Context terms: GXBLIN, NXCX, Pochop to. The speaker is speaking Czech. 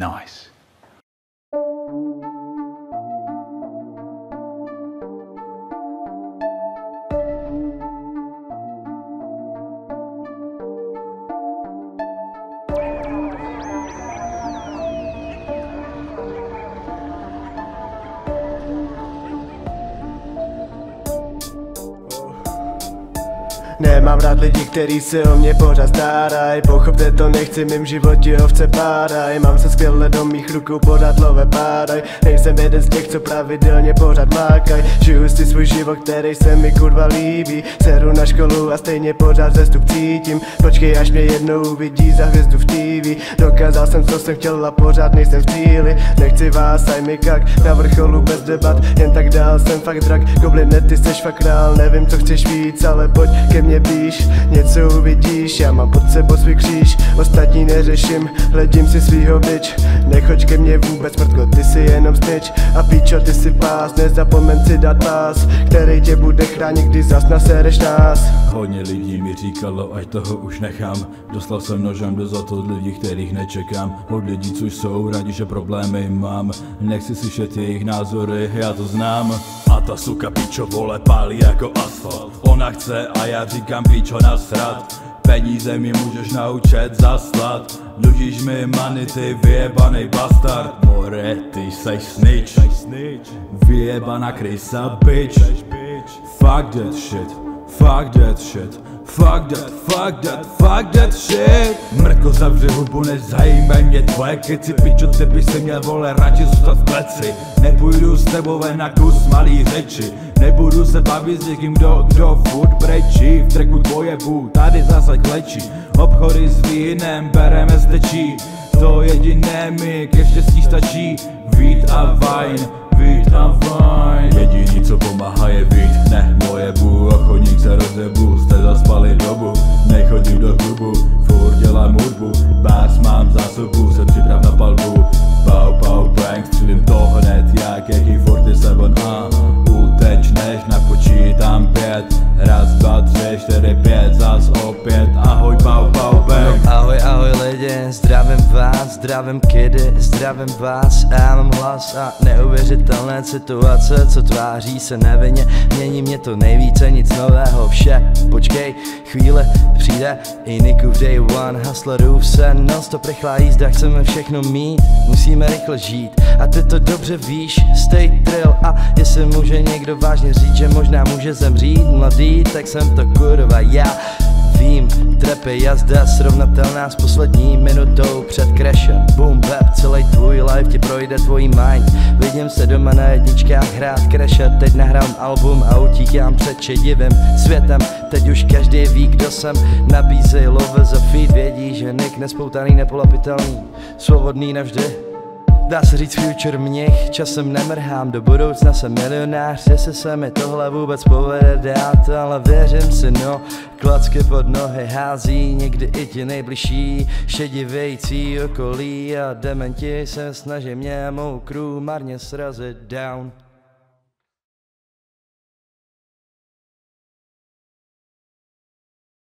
nice. Nemám rád lidi, kteří se o mě pořád stáraj. Pochopte to, nechci mým životě ovce páraj. Mám se skvěle do mých rukou, pořádlové páraj. Nejsem jeden z těch, co pravidelně pořád mákaj. Žiju si svůj život, který se mi kurva líbí. Seru na školu a stejně pořád zestup cítím. Počkej, až mě jednou uvidí za hvězdu v TV. Dokázal jsem, co jsem chtěl a pořád nejsem v cíli. Nechci vás, aj mi kak, na vrcholu bez debat. Jen tak dál, jsem fakt drak, gobline, ty seš fakt král. Nevím, co chceš víc, ale pojď ke mně. Píš, něco uvidíš, já mám pod sebou svůj kříž. Ostatní neřeším, hledím si svýho bič. Nechoď ke mně vůbec, mrtko, ty si jenom styč. A píčo, ty si pás, nezapomen si dát pás, který tě bude chránit, když zas nasereš nás. Hodně lidí mi říkalo, ať toho už nechám. Dostal jsem nožem do zad od lidí, kterých nečekám. Od lidí, což jsou rádi, že problémy mám. Nechci slyšet jejich názory, já to znám. A ta suka píčo, vole, pálí jako asfalt. Ona chce a já říkám píčo, nasrat. Peníze mi můžeš na účet zaslat. Dlužíš mi money, ty vyjebanej bastard. More, ty seš snitch. Vyjebana krysa, bitch. Fuck that shit, fuck that shit. Fuck that, fuck that, fuck that shit. Mrko, zavři hubu, nezajímaj mě tvoje keci. Pičo, ty by se měl, vole, radši zůstat v kleci. Nepůjdu s tebou ven na kus malý řeči. Nebudu se bavit s někým, kdo furt brečí. V treku tvoje vůd, tady zase klečí. Obchody s vínem, bereme zdečí. To jediné mi ke štěstí stačí. Vít a vajn, vít a vajn. Jediný, co pomáhá, je vít, ne moje bů. Chodník se rozjebu, jste zaspali dobu. Nechodím do klubu, furt dělám hudbu. Bárs mám zásobu, jsem připrav na palbu. Pow pow prank, střílim to hned jak jaký 47A. Uteč než napočítám 5. Raz, dva, tři, čtyři, pět, zas opět. Ahoj pow pow bang. Ahoj ahoj lidi, zdravím vás, zdravím kiddy, zdravím vás. Já mám hlas a neuvěřitelné situace, co tváří se nevinně. Mění mě to nejvíce, nic nového, vše, počkej, chvíle, přijde i Niku v day one. Hustlerův sen, non-stop rychlá jízda, chceme všechno mít, musíme rychle žít. A ty to dobře víš, stay trill. A jestli může někdo vážně říct, že možná může zemřít mladý, tak jsem to kurva já. Vím, trap je jazda srovnatelná s poslední minutou před crashem. Boom bap, celý tvůj life ti projde tvojí mind. Vidím se doma na jedničkách hrát crash a teď nahrám album a utíkám před šedivým světem. Teď už každý ví, kdo jsem, nabízej love za feed. Vědí, že Nick nespoutaný, nepolapitelný, svobodný navždy. Dá se říct future mnich, časem nemrhám, do budoucna jsem milionář. Jestli se mi tohle vůbec povede dát, ale věřím si no. Klacky pod nohy hází, někdy i ti nejbližší šedivějící okolí. A dementi se snaží mě mou crew marně srazit down.